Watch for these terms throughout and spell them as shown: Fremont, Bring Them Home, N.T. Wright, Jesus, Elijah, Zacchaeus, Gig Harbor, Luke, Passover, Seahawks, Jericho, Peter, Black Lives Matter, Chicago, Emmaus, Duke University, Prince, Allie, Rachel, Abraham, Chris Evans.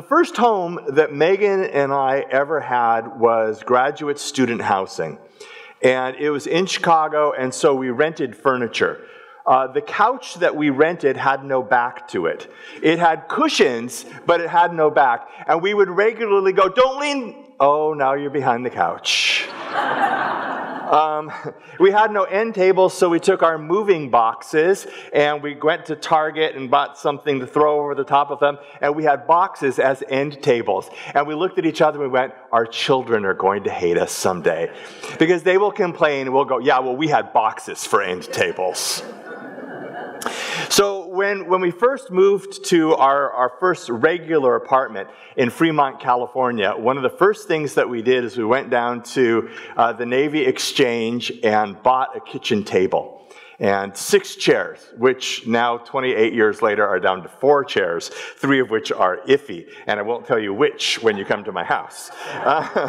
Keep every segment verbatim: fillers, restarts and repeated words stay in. the first home that Megan and I ever had was graduate student housing. And it was in Chicago, and so we rented furniture. Uh, the couch that we rented had no back to it. It had cushions, but it had no back. And we would regularly go, don't lean. Oh, now you're behind the couch. Um, we had no end tables, so we took our moving boxes, and we went to Target and bought something to throw over the top of them, and we had boxes as end tables. And we looked at each other and we went, our children are going to hate us someday. Because they will complain, and we'll go, yeah, well, we had boxes for end tables. So when, when we first moved to our, our first regular apartment in Fremont, California, one of the first things that we did is we went down to uh, the Navy Exchange and bought a kitchen table and six chairs, which now twenty-eight years later are down to four chairs, three of which are iffy. And I won't tell you which when you come to my house. Uh,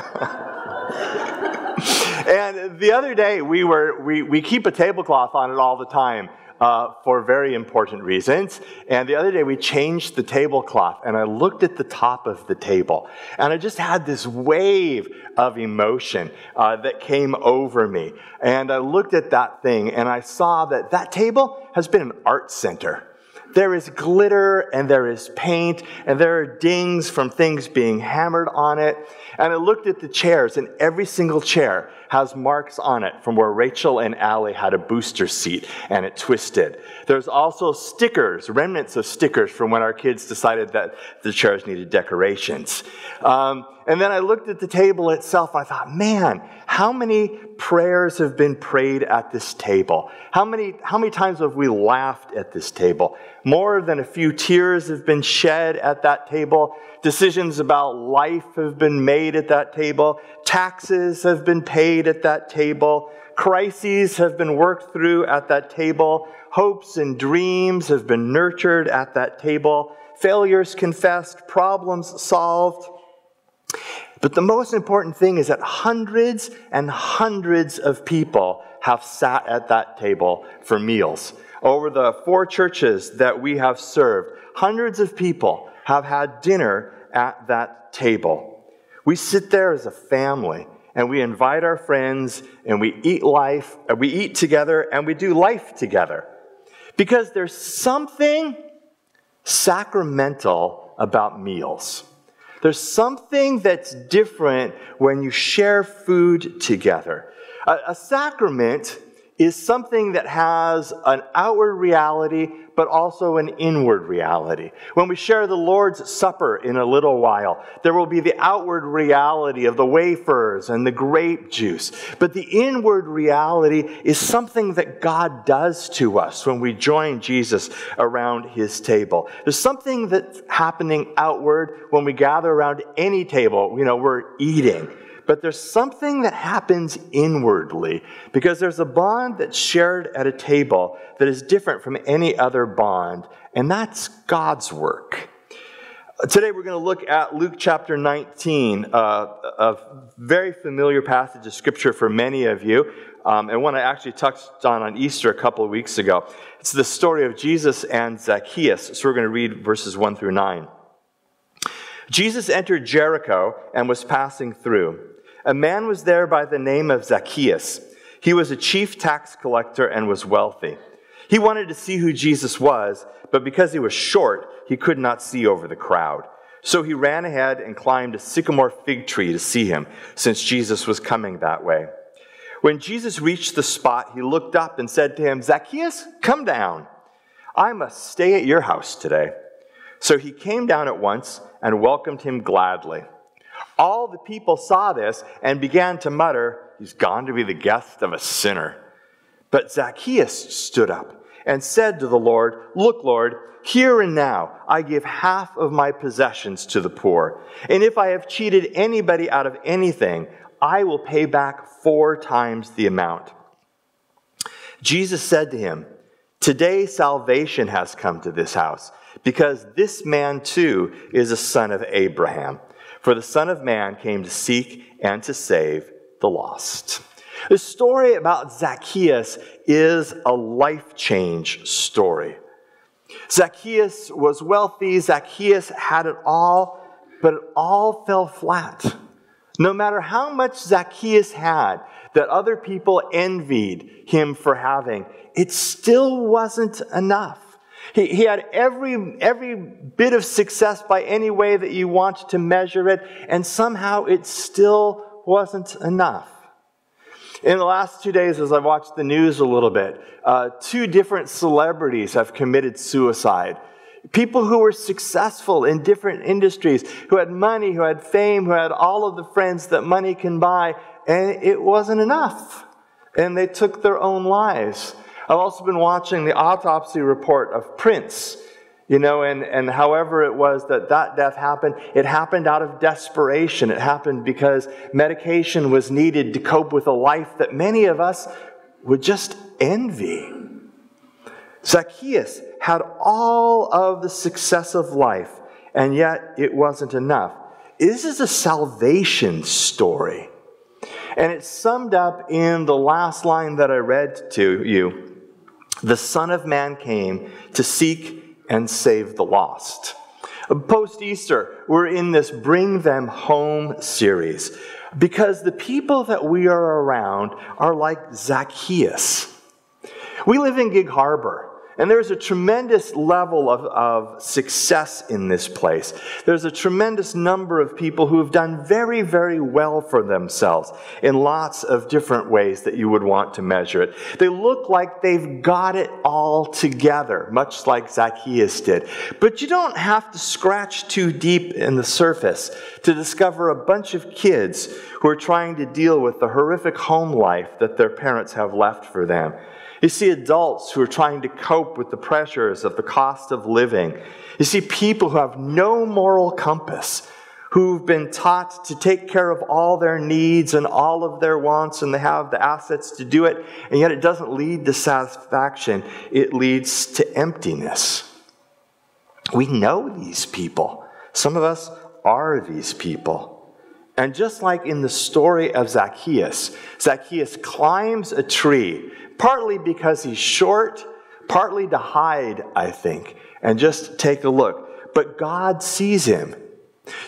and the other day, we, were, we, we keep a tablecloth on it all the time. Uh, for very important reasons. And the other day we changed the tablecloth, and I looked at the top of the table, and I just had this wave of emotion uh, that came over me. And I looked at that thing, and I saw that that table has been an art center. There is glitter, and there is paint, and there are dings from things being hammered on it. And I looked at the chairs, and every single chair has marks on it from where Rachel and Allie had a booster seat, and it twisted. There's also stickers, remnants of stickers from when our kids decided that the chairs needed decorations. Um, and then I looked at the table itself, and I thought, man, how many prayers have been prayed at this table? How many, how many times have we laughed at this table? More than a few tears have been shed at that table. Decisions about life have been made at that table. Taxes have been paid at that table. Crises have been worked through at that table. Hopes and dreams have been nurtured at that table. Failures confessed, problems solved. But the most important thing is that hundreds and hundreds of people have sat at that table for meals. Over the four churches that we have served, hundreds of people have had dinner at that table. We sit there as a family, and we invite our friends, and we eat life, and we eat together, and we do life together. Because there's something sacramental about meals. There's something that's different when you share food together. A, a sacrament is something that has an outward reality, but also an inward reality. When we share the Lord's Supper in a little while, there will be the outward reality of the wafers and the grape juice. But the inward reality is something that God does to us when we join Jesus around his table. There's something that's happening outward when we gather around any table. You know, we're eating. But there's something that happens inwardly, because there's a bond that's shared at a table that is different from any other bond, and that's God's work. Today we're going to look at Luke chapter nineteen, uh, a very familiar passage of Scripture for many of you, um, and one I actually touched on on Easter a couple of weeks ago. It's the story of Jesus and Zacchaeus, so we're going to read verses one through nine. Jesus entered Jericho and was passing through. A man was there by the name of Zacchaeus. He was a chief tax collector and was wealthy. He wanted to see who Jesus was, but because he was short, he could not see over the crowd. So he ran ahead and climbed a sycamore fig tree to see him, since Jesus was coming that way. When Jesus reached the spot, he looked up and said to him, "Zacchaeus, come down. I must stay at your house today." So he came down at once and welcomed him gladly. All the people saw this and began to mutter, "He's gone to be the guest of a sinner." But Zacchaeus stood up and said to the Lord, "Look, Lord, here and now I give half of my possessions to the poor. And if I have cheated anybody out of anything, I will pay back four times the amount." Jesus said to him, "Today salvation has come to this house, because this man too is a son of Abraham. For the Son of Man came to seek and to save the lost." The story about Zacchaeus is a life change story. Zacchaeus was wealthy. Zacchaeus had it all, but it all fell flat. No matter how much Zacchaeus had that other people envied him for having, it still wasn't enough. He, he had every, every bit of success by any way that you want to measure it, and somehow it still wasn't enough. In the last two days, as I watched the news a little bit, uh, two different celebrities have committed suicide. People who were successful in different industries, who had money, who had fame, who had all of the friends that money can buy, and it wasn't enough. And they took their own lives. I've also been watching the autopsy report of Prince, you know, and, and however it was that that death happened, it happened out of desperation. It happened because medication was needed to cope with a life that many of us would just envy. Zacchaeus had all of the success of life, and yet it wasn't enough. This is a salvation story. And it's summed up in the last line that I read to you. The Son of Man came to seek and save the lost. Post-Easter, we're in this Bring Them Home series because the people that we are around are like Zacchaeus. We live in Gig Harbor, and there's a tremendous level of, of success in this place. There's a tremendous number of people who have done very, very well for themselves in lots of different ways that you would want to measure it. They look like they've got it all together, much like Zacchaeus did. But you don't have to scratch too deep in the surface to discover a bunch of kids who are trying to deal with the horrific home life that their parents have left for them. You see adults who are trying to cope with the pressures of the cost of living. You see people who have no moral compass, who've been taught to take care of all their needs and all of their wants, and they have the assets to do it, and yet it doesn't lead to satisfaction. It leads to emptiness. We know these people. Some of us are these people. And just like in the story of Zacchaeus, Zacchaeus climbs a tree, partly because he's short, partly to hide, I think, and just take a look. But God sees him.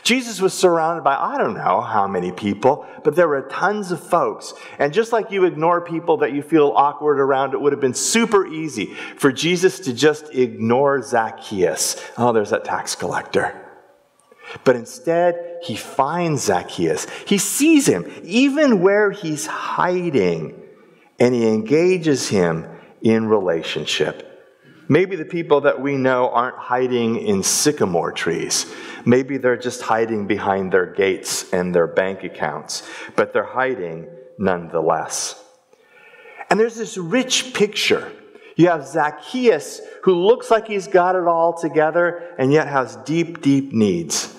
Jesus was surrounded by, I don't know how many people, but there were tons of folks. And just like you ignore people that you feel awkward around, it would have been super easy for Jesus to just ignore Zacchaeus. Oh, there's that tax collector. But instead, he finds Zacchaeus. He sees him, even where he's hiding, and he engages him in relationship. Maybe the people that we know aren't hiding in sycamore trees. Maybe they're just hiding behind their gates and their bank accounts, but they're hiding nonetheless. And there's this rich picture. You have Zacchaeus, who looks like he's got it all together and yet has deep, deep needs.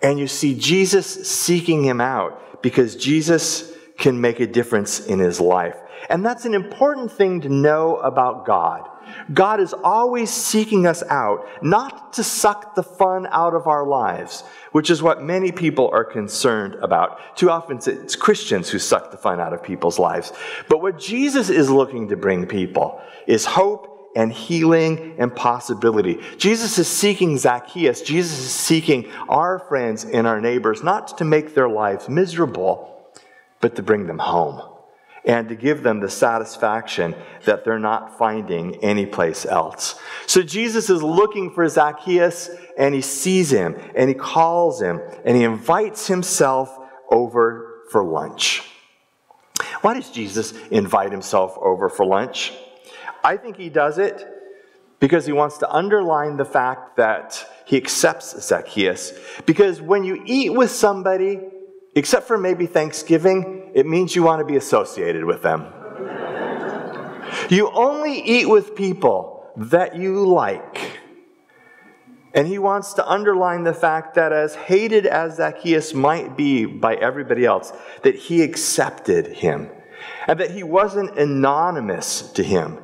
And you see Jesus seeking him out because Jesus can make a difference in his life. And that's an important thing to know about God. God is always seeking us out, not to suck the fun out of our lives, which is what many people are concerned about. Too often it's Christians who suck the fun out of people's lives. But what Jesus is looking to bring people is hope and healing and possibility. Jesus is seeking Zacchaeus. Jesus is seeking our friends and our neighbors, not to make their lives miserable, but to bring them home, and to give them the satisfaction that they're not finding anyplace else. So Jesus is looking for Zacchaeus, and he sees him, and he calls him, and he invites himself over for lunch. Why does Jesus invite himself over for lunch? I think he does it because he wants to underline the fact that he accepts Zacchaeus. Because when you eat with somebody, except for maybe Thanksgiving, it means you want to be associated with them. You only eat with people that you like. And he wants to underline the fact that as hated as Zacchaeus might be by everybody else, that he accepted him. And that he wasn't anonymous to him.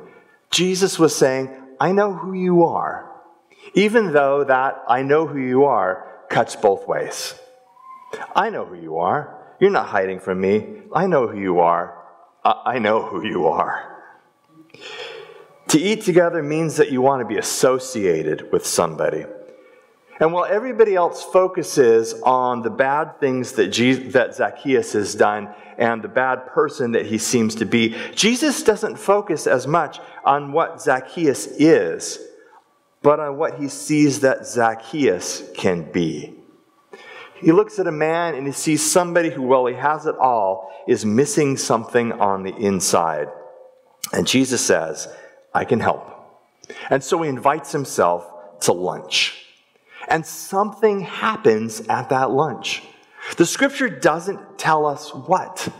Jesus was saying, I know who you are. Even though that I know who you are cuts both ways. I know who you are. You're not hiding from me. I know who you are. I know who you are. To eat together means that you want to be associated with somebody. And while everybody else focuses on the bad things that, Jesus, that Zacchaeus has done and the bad person that he seems to be, Jesus doesn't focus as much on what Zacchaeus is, but on what he sees that Zacchaeus can be. He looks at a man and he sees somebody who, while he has it all, is missing something on the inside. And Jesus says, I can help. And so he invites himself to lunch. And something happens at that lunch. The scripture doesn't tell us what,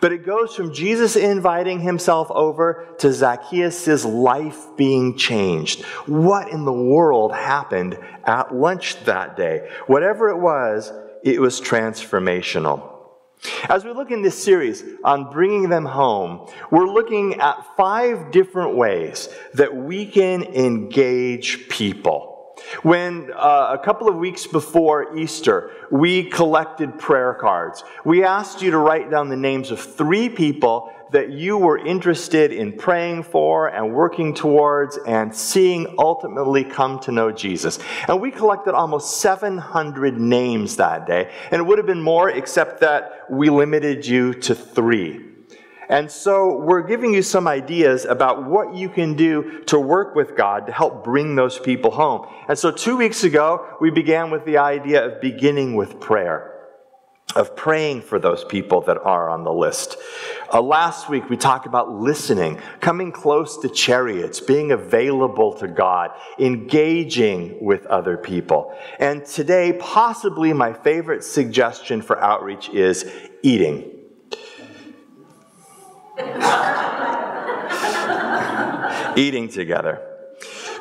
but it goes from Jesus inviting himself over to Zacchaeus' life being changed. What in the world happened at lunch that day? Whatever it was, it was transformational. As we look in this series on bringing them home, we're looking at five different ways that we can engage people. When uh, a couple of weeks before Easter, we collected prayer cards. We asked you to write down the names of three people that you were interested in praying for and working towards and seeing ultimately come to know Jesus. And we collected almost seven hundred names that day. And it would have been more, except that we limited you to three. And so we're giving you some ideas about what you can do to work with God to help bring those people home. And so two weeks ago, we began with the idea of beginning with prayer, of praying for those people that are on the list. Uh, last week, we talked about listening, coming close to chariots, being available to God, engaging with other people. And today, possibly my favorite suggestion for outreach is eating. Eating together.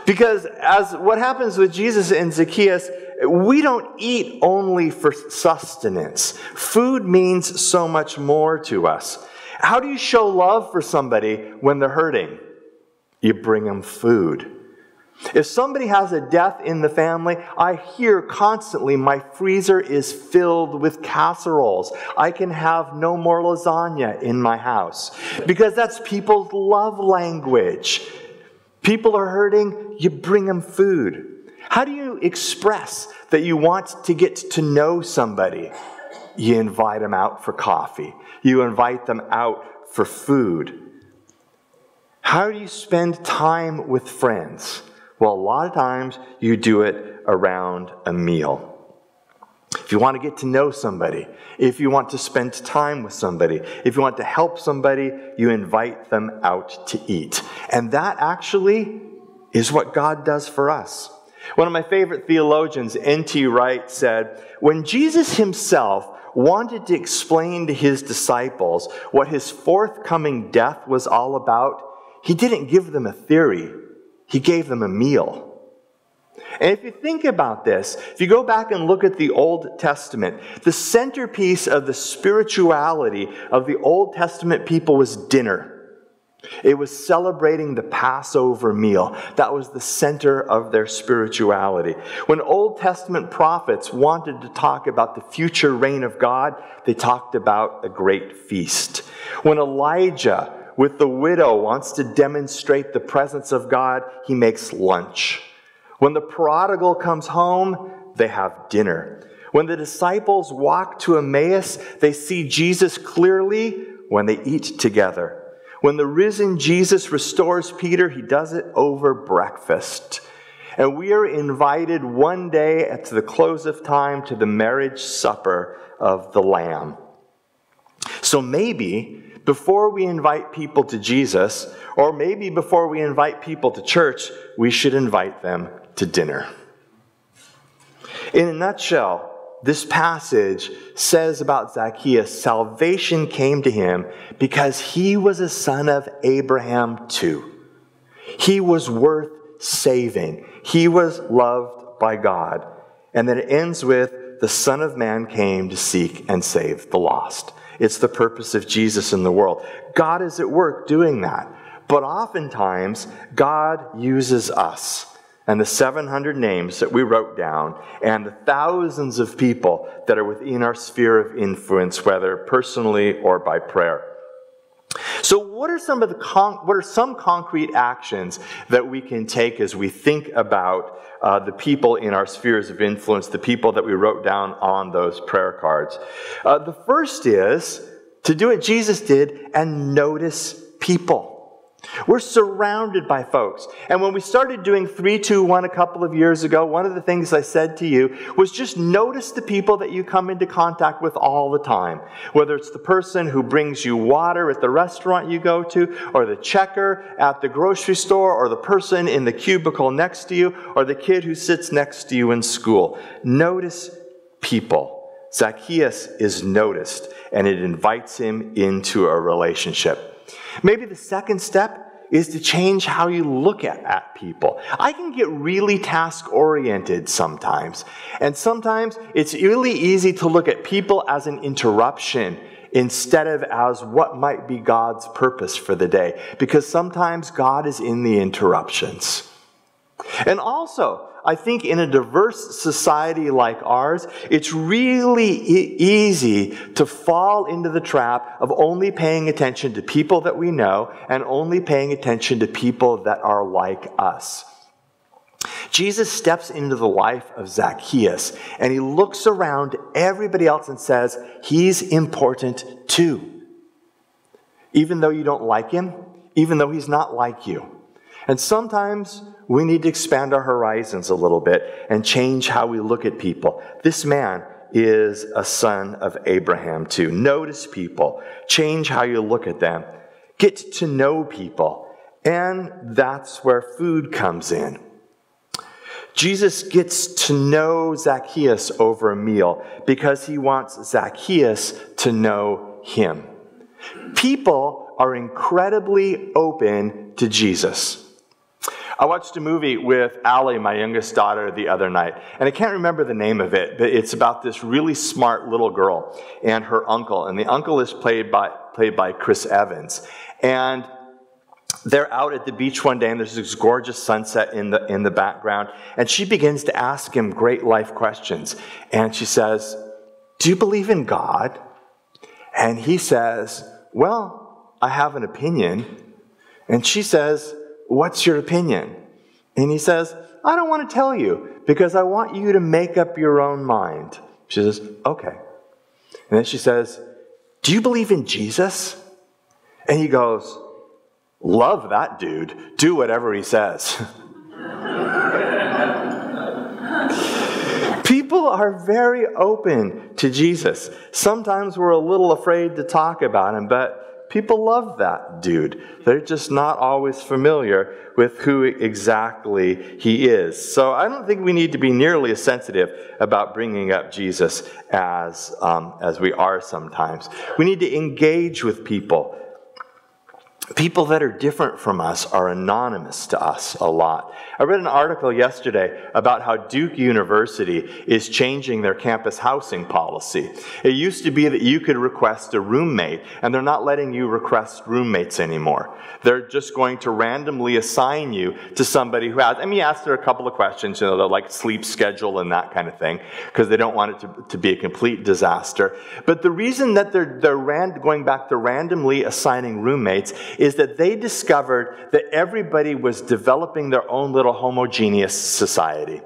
Because as what happens with Jesus and Zacchaeus, we don't eat only for sustenance. Food means so much more to us. How do you show love for somebody when they're hurting? You bring them food. If somebody has a death in the family, I hear constantly my freezer is filled with casseroles. I can have no more lasagna in my house. Because that's people's love language. People are hurting, you bring them food. How do you express that you want to get to know somebody? You invite them out for coffee. You invite them out for food. How do you spend time with friends? Well, a lot of times you do it around a meal. If you want to get to know somebody, if you want to spend time with somebody, if you want to help somebody, you invite them out to eat. And that actually is what God does for us. One of my favorite theologians, N T Wright, said, when Jesus himself wanted to explain to his disciples what his forthcoming death was all about, he didn't give them a theory. He gave them a meal. And if you think about this, if you go back and look at the Old Testament, the centerpiece of the spirituality of the Old Testament people was dinner. It was celebrating the Passover meal. That was the center of their spirituality. When Old Testament prophets wanted to talk about the future reign of God, they talked about a great feast. When Elijah with the widow wants to demonstrate the presence of God, he makes lunch. When the prodigal comes home, they have dinner. When the disciples walk to Emmaus, they see Jesus clearly when they eat together. When the risen Jesus restores Peter, he does it over breakfast. And we are invited one day at the close of time to the marriage supper of the Lamb. So maybe before we invite people to Jesus, or maybe before we invite people to church, we should invite them to dinner. In a nutshell, this passage says about Zacchaeus, salvation came to him because he was a son of Abraham too. He was worth saving. He was loved by God. And then it ends with, the Son of Man came to seek and save the lost. It's the purpose of Jesus in the world. God is at work doing that. But oftentimes, God uses us. And the seven hundred names that we wrote down and the thousands of people that are within our sphere of influence, whether personally or by prayer. So what are some of the con- what are some concrete actions that we can take as we think about uh, the people in our spheres of influence, the people that we wrote down on those prayer cards? Uh, the first is to do what Jesus did and notice people. We're surrounded by folks. And when we started doing three two one a couple of years ago, one of the things I said to you was just notice the people that you come into contact with all the time. Whether it's the person who brings you water at the restaurant you go to, or the checker at the grocery store, or the person in the cubicle next to you, or the kid who sits next to you in school. Notice people. Zacchaeus is noticed, and it invites him into a relationship. Maybe the second step is to change how you look at, at people. I can get really task-oriented sometimes. And sometimes it's really easy to look at people as an interruption instead of as what might be God's purpose for the day. Because sometimes God is in the interruptions. And also, I think in a diverse society like ours, it's really e- easy to fall into the trap of only paying attention to people that we know and only paying attention to people that are like us. Jesus steps into the life of Zacchaeus and he looks around everybody else and says, he's important too. Even though you don't like him, even though he's not like you. And sometimes we need to expand our horizons a little bit and change how we look at people. This man is a son of Abraham too. Notice people. Change how you look at them. Get to know people. And that's where food comes in. Jesus gets to know Zacchaeus over a meal because he wants Zacchaeus to know him. People are incredibly open to Jesus. I watched a movie with Allie, my youngest daughter, the other night, and I can't remember the name of it, but it's about this really smart little girl and her uncle, and the uncle is played by played by Chris Evans, and they're out at the beach one day, and there's this gorgeous sunset in the in the background, and she begins to ask him great life questions, and she says, "Do you believe in God?" And he says, "Well, I have an opinion," and she says, "What's your opinion?" And he says, "I don't want to tell you because I want you to make up your own mind." She says, "Okay." And then she says, "Do you believe in Jesus?" And he goes, "Love that dude. Do whatever he says." People are very open to Jesus. Sometimes we're a little afraid to talk about him, but people love that dude. They're just not always familiar with who exactly he is. So I don't think we need to be nearly as sensitive about bringing up Jesus as, um, as we are sometimes. We need to engage with people. People that are different from us are anonymous to us a lot. I read an article yesterday about how Duke University is changing their campus housing policy. It used to be that you could request a roommate, and they're not letting you request roommates anymore. They're just going to randomly assign you to somebody who has, I mean, you ask her a couple of questions, you know, like sleep schedule and that kind of thing, because they don't want it to, to be a complete disaster. But the reason that they're, they're rand, going back to randomly assigning roommates is that they discovered that everybody was developing their own little homogeneous society.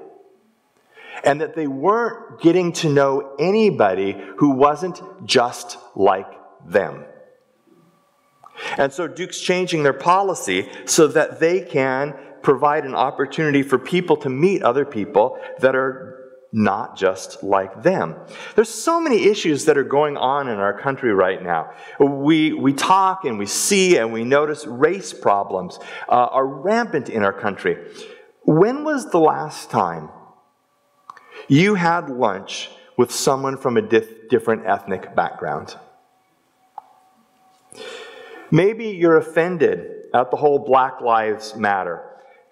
And that they weren't getting to know anybody who wasn't just like them. And so Duke's changing their policy so that they can provide an opportunity for people to meet other people that are not just like them. There's so many issues that are going on in our country right now. We we talk and we see and we notice race problems uh, are rampant in our country. When was the last time you had lunch with someone from a dif- different ethnic background? Maybe you're offended at the whole Black Lives Matter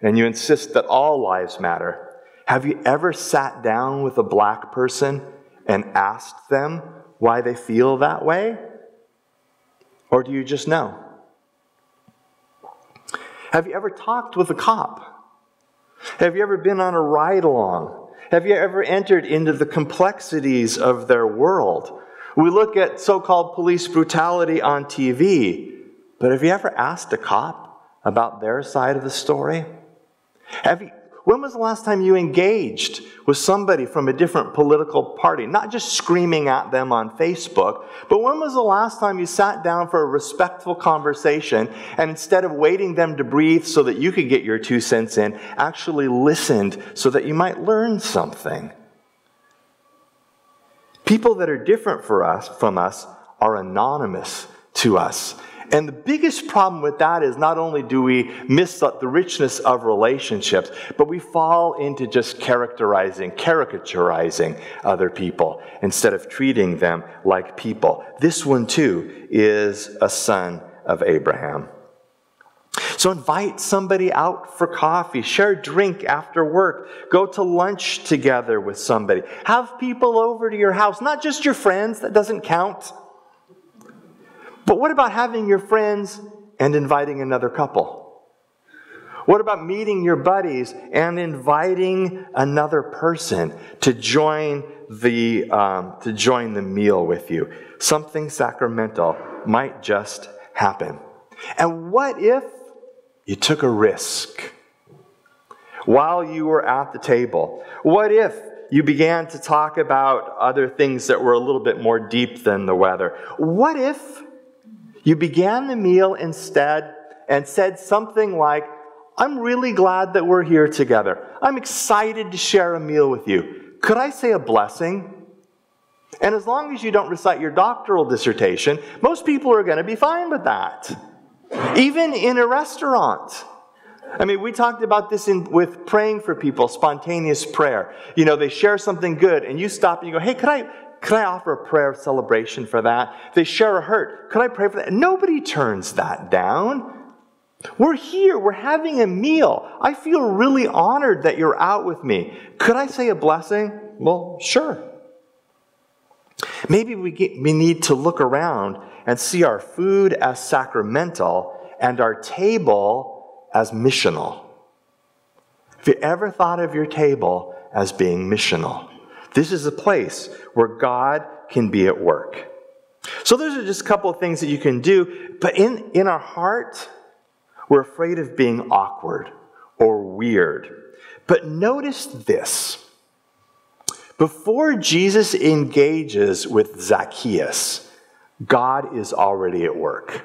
and you insist that all lives matter. Have you ever sat down with a black person and asked them why they feel that way? Or do you just know? Have you ever talked with a cop? Have you ever been on a ride-along? Have you ever entered into the complexities of their world? We look at so-called police brutality on T V, But have you ever asked a cop about their side of the story? Have you, when was the last time you engaged with somebody from a different political party? Not just screaming at them on Facebook, but when was the last time you sat down for a respectful conversation and instead of waiting them to breathe so that you could get your two cents in, actually listened so that you might learn something? People that are different for us, from us are anonymous to us. And the biggest problem with that is not only do we miss the richness of relationships, but we fall into just characterizing, caricaturizing other people instead of treating them like people. This one, too, is a son of Abraham. So invite somebody out for coffee, share a drink after work, go to lunch together with somebody. Have people over to your house, not just your friends, that doesn't count. But what about having your friends and inviting another couple? What about meeting your buddies and inviting another person to join the, um, to join the meal with you? Something sacramental might just happen. And what if you took a risk while you were at the table? What if you began to talk about other things that were a little bit more deep than the weather? What if you began the meal instead and said something like, "I'm really glad that we're here together. I'm excited to share a meal with you. Could I say a blessing?" And as long as you don't recite your doctoral dissertation, most people are going to be fine with that. Even in a restaurant. I mean, we talked about this in, with praying for people, spontaneous prayer. You know, they share something good and you stop and you go, "Hey, could I... Could I offer a prayer of celebration for that?" They share a hurt. "Could I pray for that?" Nobody turns that down. We're here. We're having a meal. I feel really honored that you're out with me. Could I say a blessing? Well, sure. Maybe we, get, we need to look around and see our food as sacramental and our table as missional. Have you ever thought of your table as being missional? This is a place where God can be at work. So those are just a couple of things that you can do. But in, in our heart, we're afraid of being awkward or weird. But notice this. Before Jesus engages with Zacchaeus, God is already at work.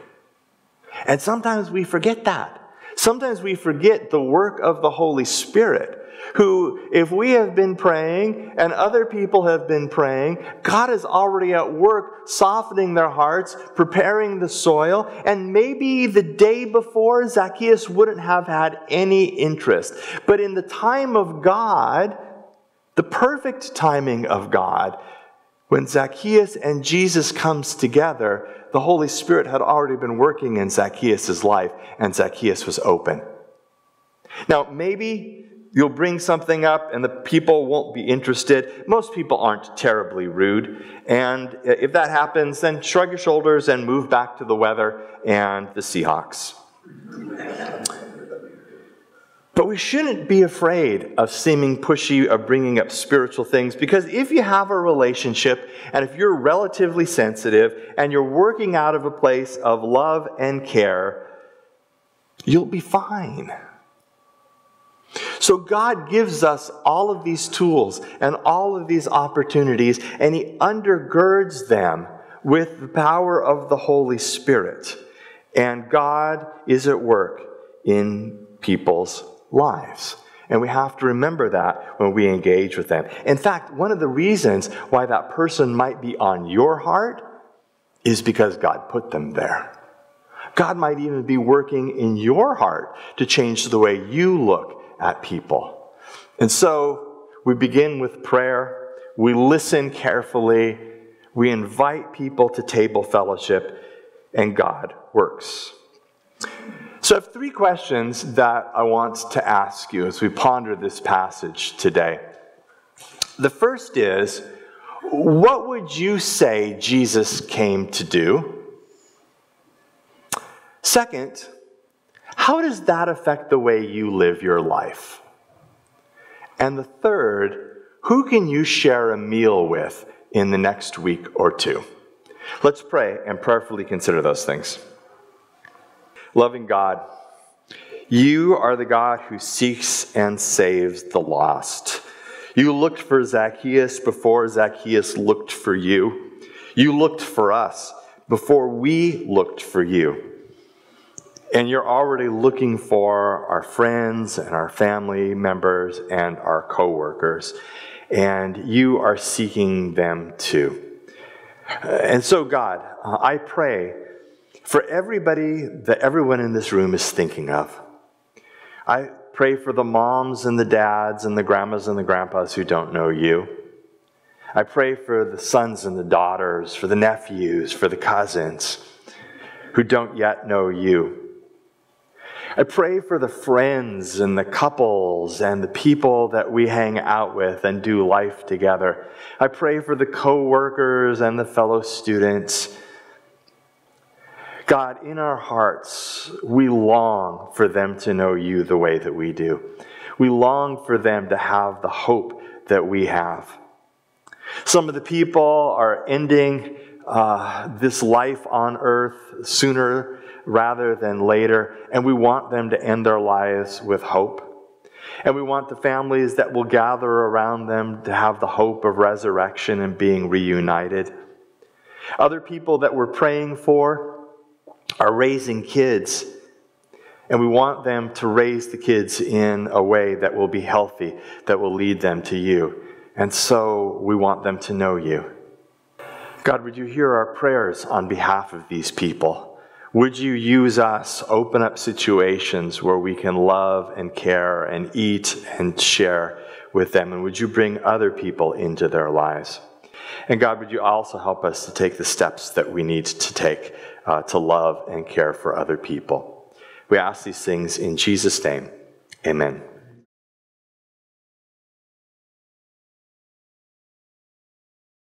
And sometimes we forget that. Sometimes we forget the work of the Holy Spirit. Who, if we have been praying and other people have been praying, God is already at work softening their hearts, preparing the soil, and maybe the day before Zacchaeus wouldn't have had any interest. But in the time of God, the perfect timing of God, when Zacchaeus and Jesus comes together, the Holy Spirit had already been working in Zacchaeus' life, and Zacchaeus was open. Now, maybe you'll bring something up and the people won't be interested. Most people aren't terribly rude. And if that happens, then shrug your shoulders and move back to the weather and the Seahawks. But we shouldn't be afraid of seeming pushy, of bringing up spiritual things, because if you have a relationship and if you're relatively sensitive and you're working out of a place of love and care, you'll be fine. So God gives us all of these tools and all of these opportunities, and He undergirds them with the power of the Holy Spirit. And God is at work in people's lives. And we have to remember that when we engage with them. In fact, one of the reasons why that person might be on your heart is because God put them there. God might even be working in your heart to change the way you look at people. And so we begin with prayer, we listen carefully, we invite people to table fellowship, and God works. So I have three questions that I want to ask you as we ponder this passage today. The first is, what would you say Jesus came to do? Second, how does that affect the way you live your life? And the third, who can you share a meal with in the next week or two? Let's pray and prayerfully consider those things. Loving God, you are the God who seeks and saves the lost. You looked for Zacchaeus before Zacchaeus looked for you. You looked for us before we looked for you. And you're already looking for our friends and our family members and our coworkers, and you are seeking them too. And so, God, I pray for everybody that everyone in this room is thinking of. I pray for the moms and the dads and the grandmas and the grandpas who don't know you. I pray for the sons and the daughters, for the nephews, for the cousins who don't yet know you. I pray for the friends and the couples and the people that we hang out with and do life together. I pray for the co-workers and the fellow students. God, in our hearts, we long for them to know you the way that we do. We long for them to have the hope that we have. Some of the people are ending uh, this life on earth sooner rather than later, and we want them to end their lives with hope. And we want the families that will gather around them to have the hope of resurrection and being reunited. Other people that we're praying for are raising kids, and we want them to raise the kids in a way that will be healthy, that will lead them to you. And so we want them to know you. God, would you hear our prayers on behalf of these people? Would you use us, open up situations where we can love and care and eat and share with them? And would you bring other people into their lives? And God, would you also help us to take the steps that we need to take uh, to love and care for other people? We ask these things in Jesus' name. Amen.